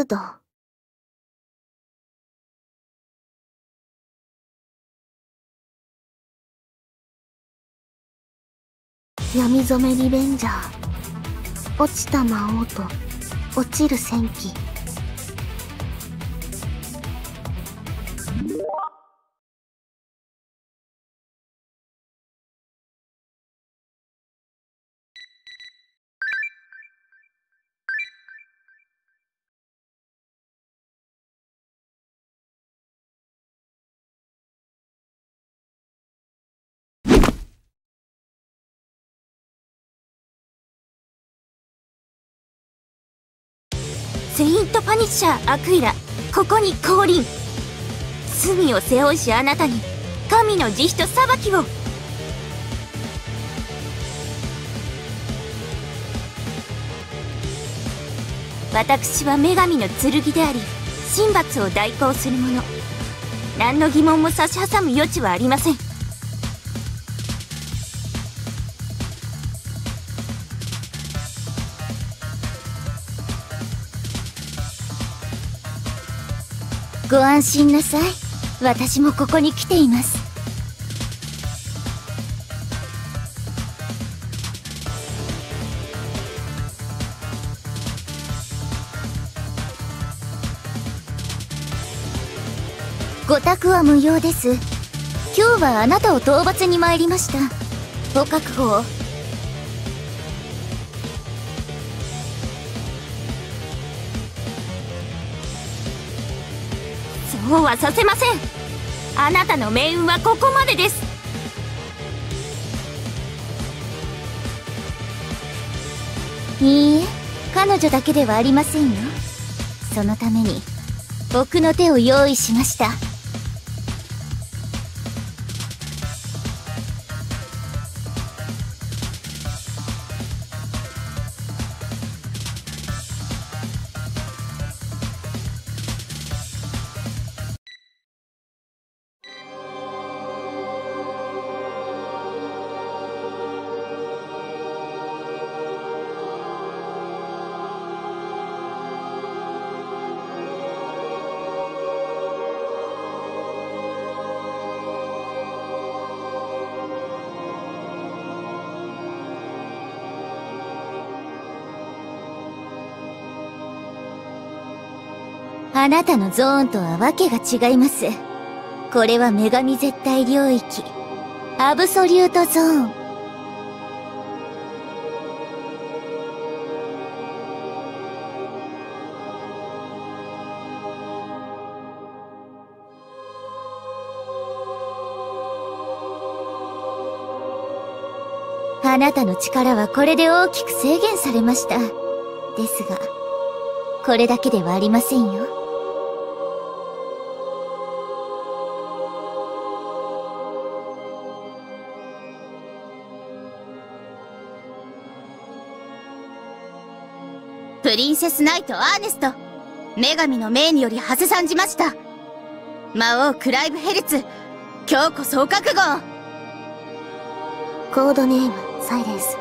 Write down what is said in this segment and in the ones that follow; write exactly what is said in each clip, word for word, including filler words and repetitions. うど。闇染めリベンジャー。落ちた魔王と落ちる戦記。セイント・パニッシャー・アクイラ、ここに降臨。罪を背負いしあなたに神の慈悲と裁きを。私は女神の剣であり、神罰を代行する者。何の疑問も差し挟む余地はありません。ご安心なさい。私もここに来ています。ご託は無用です。今日はあなたを討伐に参りました。ご覚悟を。そうはさせません。あなたの命運はここまでです。いいえ、彼女だけではありませんよ。そのために僕の手を用意しました。あなたのゾーンとはわけが違います。これは女神絶対領域、アブソリュートゾーン。あなたの力はこれで大きく制限されました。ですが、これだけではありませんよ。プリンセスナイトアーネスト、女神の命によりはせ参じました。魔王クライブ・ヘルツ、今日こそ覚悟を。コードネームサイレンス。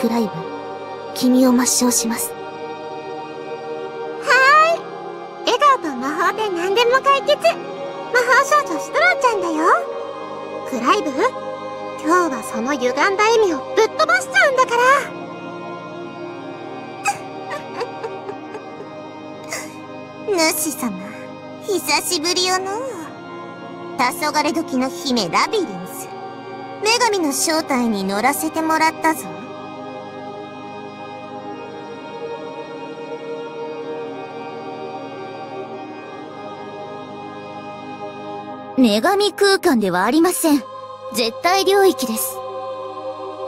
クライブ、君を抹消します。はーい。笑顔と魔法で何でも解決。魔法少女シトラちゃんだよ。クライブ、今日はその歪んだ意味をぶっ飛ばしちゃうんだから。主様、久しぶりよのう。黄昏時の姫ラビリンス、女神の正体に乗らせてもらったぞ。女神空間ではありません。絶対領域です。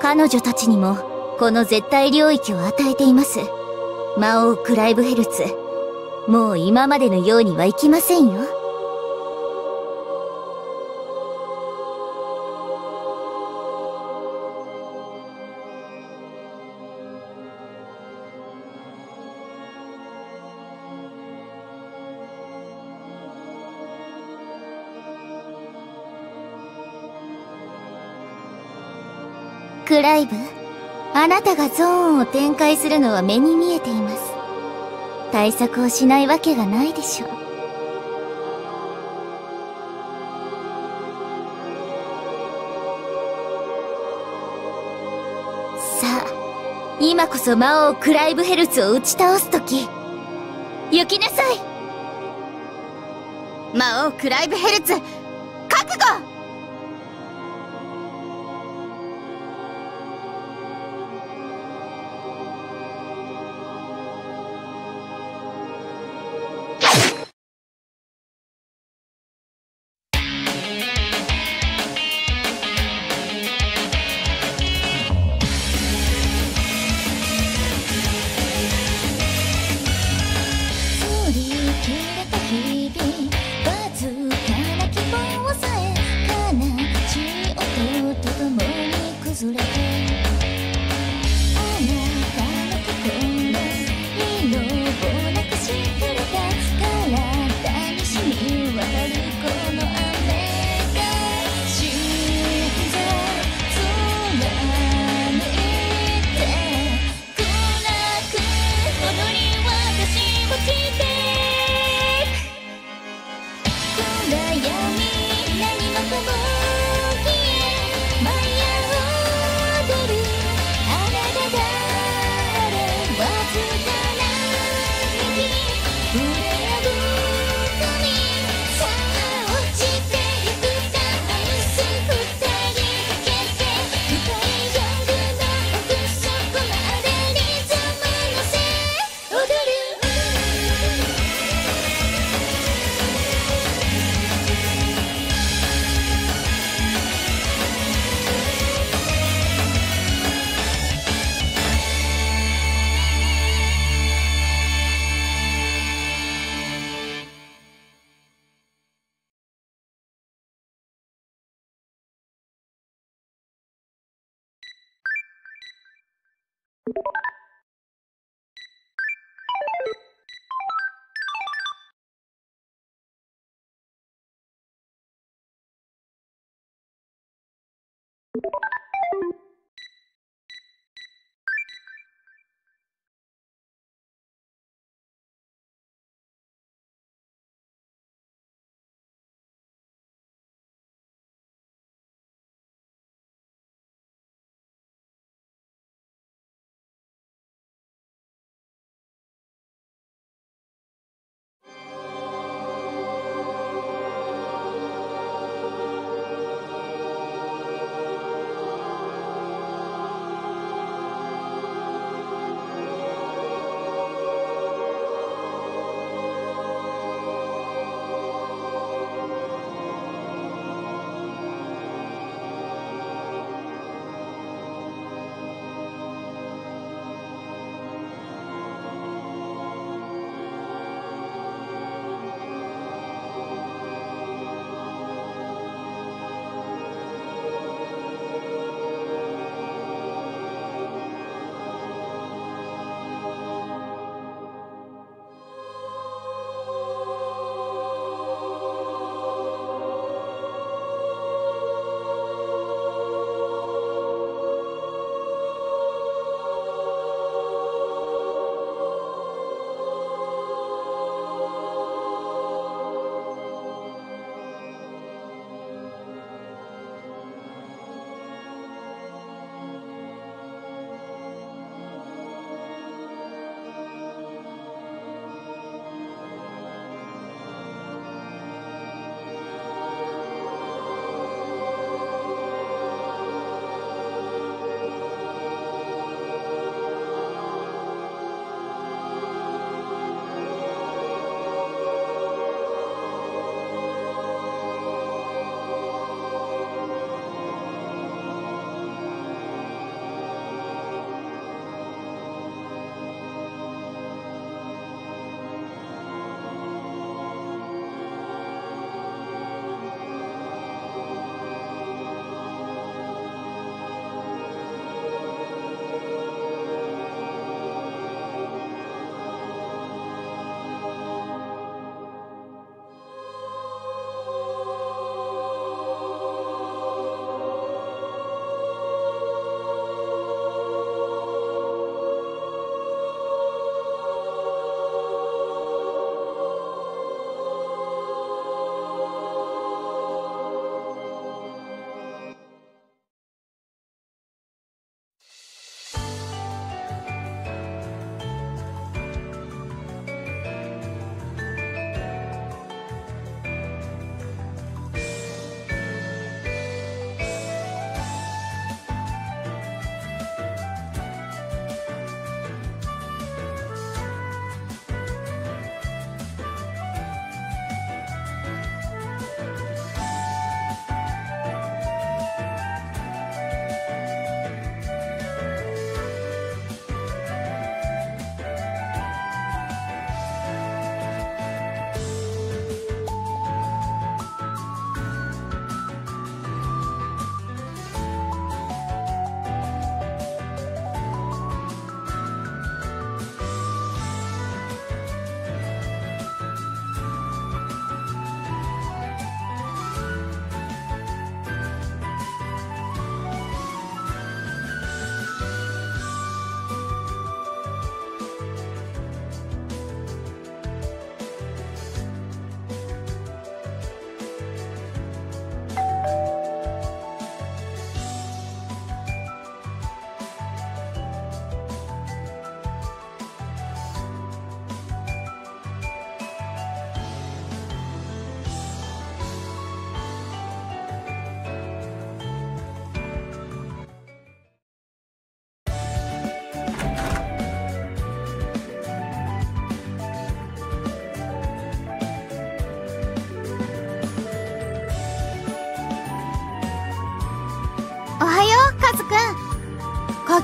彼女たちにもこの絶対領域を与えています。魔王クライブ・ヘルツ、もう今までのようにはいきませんよ。クライブ、あなたがゾーンを展開するのは目に見えています。対策をしないわけがないでしょう。さあ、今こそ魔王クライブヘルツを打ち倒すとき、行きなさい。魔王クライブヘルツ、覚悟！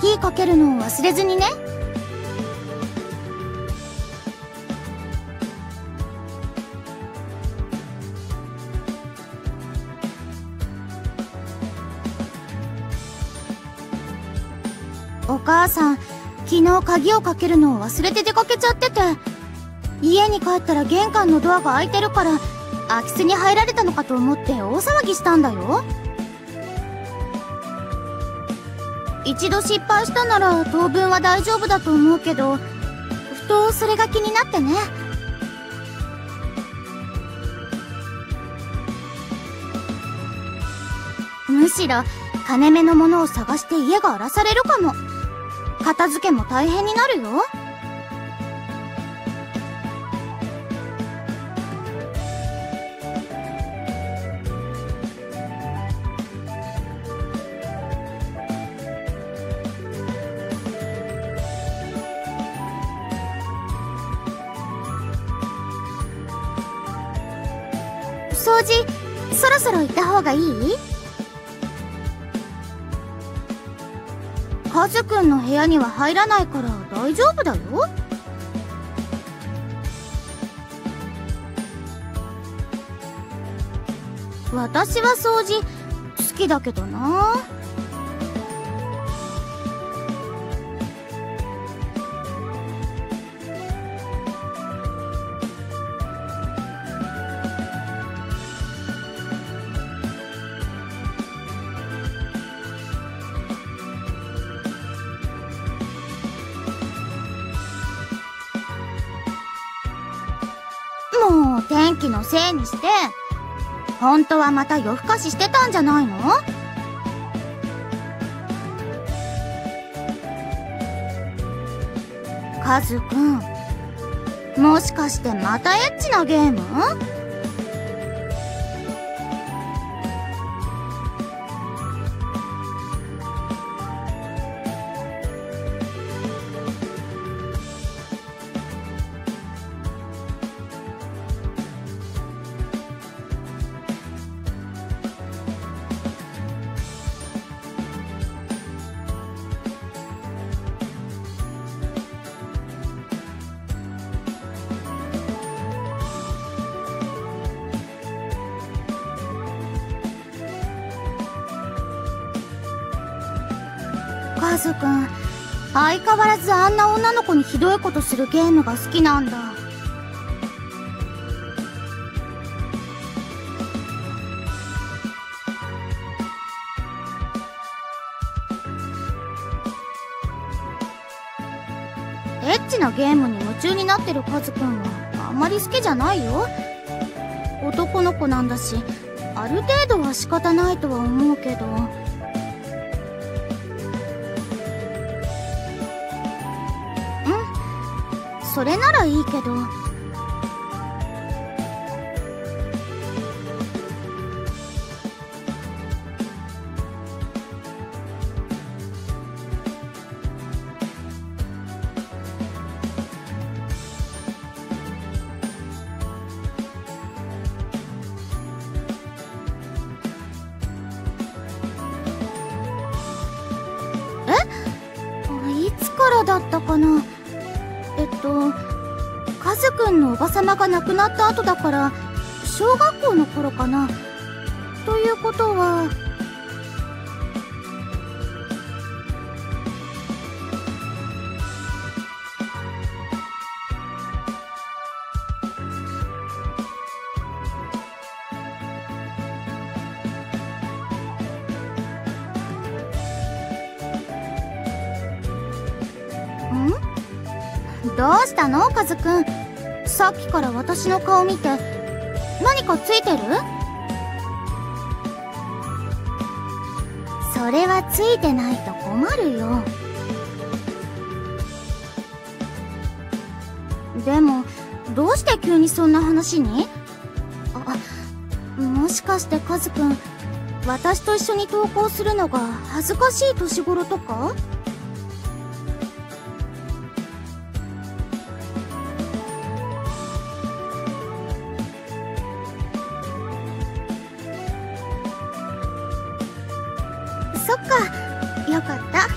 鍵かけるのを忘れずにね。お母さん、昨日鍵をかけるのを忘れて出かけちゃってて、家に帰ったら玄関のドアが開いてるから空き巣に入られたのかと思って大騒ぎしたんだよ。一度失敗したなら当分は大丈夫だと思うけど、ふとそれが気になってね。むしろ金目のものを探して家が荒らされるかも。片付けも大変になるよ。掃除、そろそろ行った方がいい？カズくんの部屋には入らないから大丈夫だよ。私は掃除好きだけどな。もう天気のせいにして、本当はまた夜更かししてたんじゃないの？カズくん、もしかしてまたエッチなゲーム？カズくん、相変わらずあんな女の子にひどいことするゲームが好きなんだ。エッチなゲームに夢中になってるカズくんはあんまり好きじゃないよ。男の子なんだし、ある程度は仕方ないとは思うけど。それならいいけど、え？いつからだったかな。えっと、カズくんのおばさまが亡くなった後だから、小学校の頃かな。ということは、ん？どうしたのカズくん、さっきから私の顔見て何かついてる？それはついてないと困るよ。でもどうして急にそんな話に？あ、もしかしてカズくん、私と一緒に登校するのが恥ずかしい年頃とか？そっか、よかった。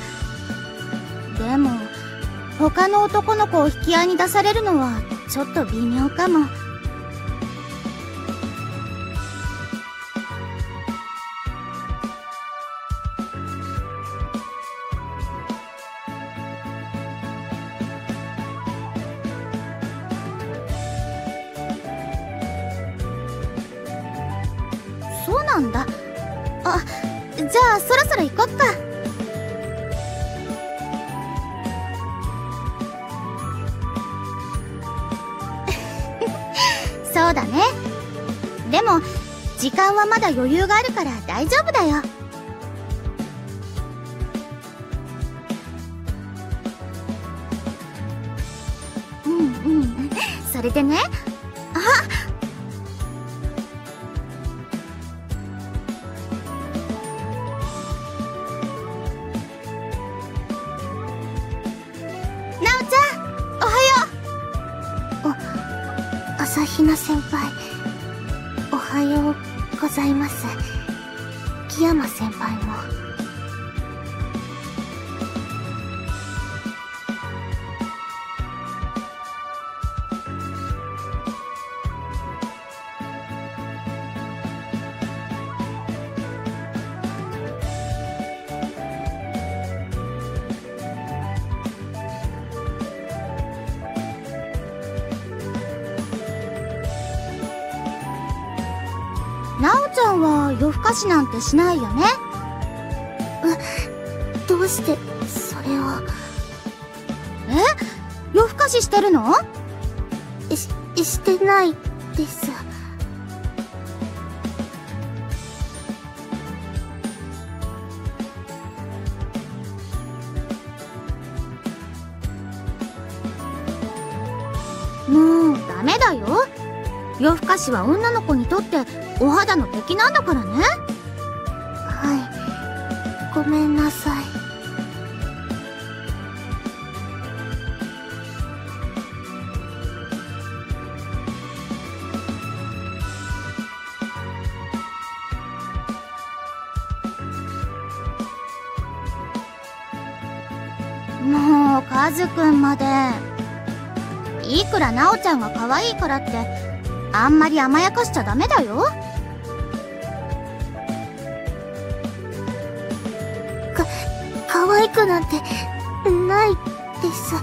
他の男の子を引き合いに出されるのはちょっと微妙かも。そうなんだ。あ、じゃあそろそろ行こっか。そうだね。でも時間はまだ余裕があるから大丈夫だよ。うんうん、それでね、あ、ひな先輩、おはようございます。木山先輩も。夜更かしなんてしないよね。え、どうしてそれを。え、夜更かししてるの？し、してないです。もうダメだよ。夜更かしは女の子にとってお肌の敵なんだからね。はい、ごめんなさい。もうカズくんまで。いくらナオちゃんが可愛いからってあんまり甘やかしちゃダメだよ。か、可愛くなんてないです。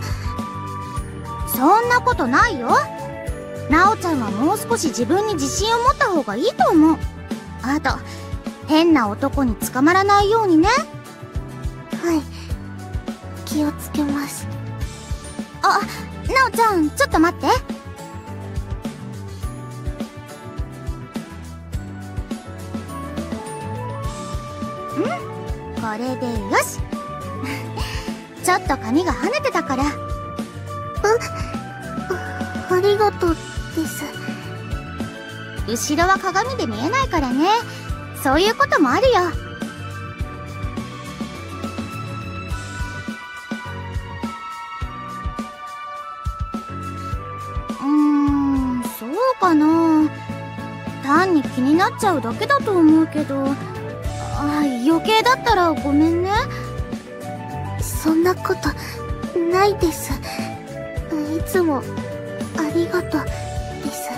そんなことないよ。なおちゃんはもう少し自分に自信を持った方がいいと思う。あと、変な男に捕まらないようにね。はい、気をつけます。あ、なおちゃん、ちょっと待って。これでよし。ちょっと髪が跳ねてたから。あ、ありがとうです。後ろは鏡で見えないからね。そういうこともあるよ。うーん、そうかな。単に気になっちゃうだけだと思うけど。ああ、余計だったらごめんね。そんなことないです。いつもありがとうです。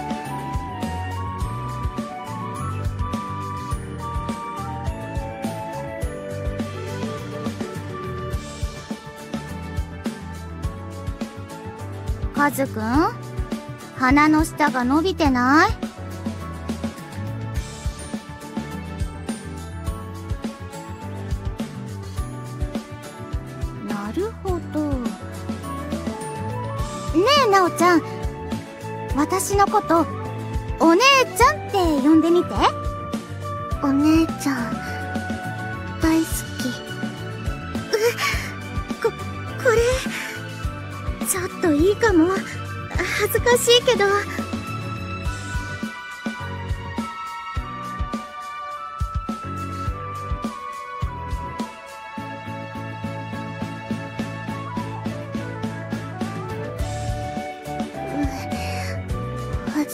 カズくん、鼻の下が伸びてない？なおちゃん、私のことお姉ちゃんって呼んでみて。お姉ちゃん大好き。う、こ、これちょっといいかも。恥ずかしいけど。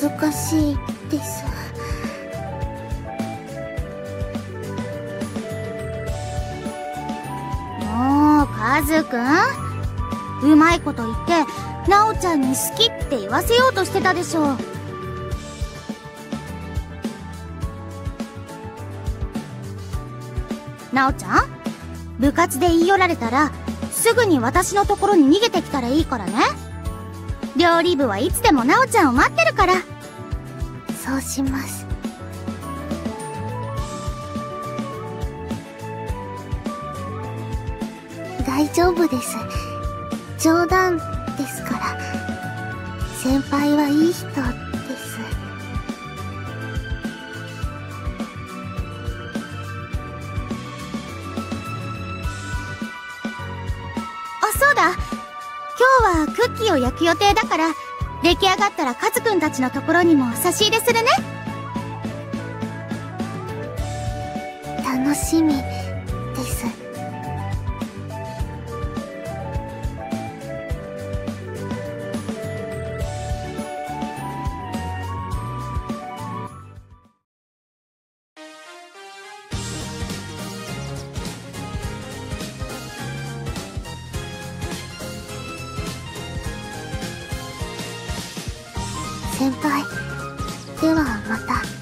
難しいです。もうカズくん、うまいこと言って奈緒ちゃんに好きって言わせようとしてたでしょ。奈緒ちゃん、部活で言い寄られたらすぐに私のところに逃げてきたらいいからね。料理部はいつでも奈緒ちゃんを待ってるから。そうします。大丈夫です。冗談ですから。先輩はいい人です。あ、そうだ、今日はクッキーを焼く予定だから、出来上がったらカズくんたちのところにも差し入れするね。楽しみです。先輩、ではまた。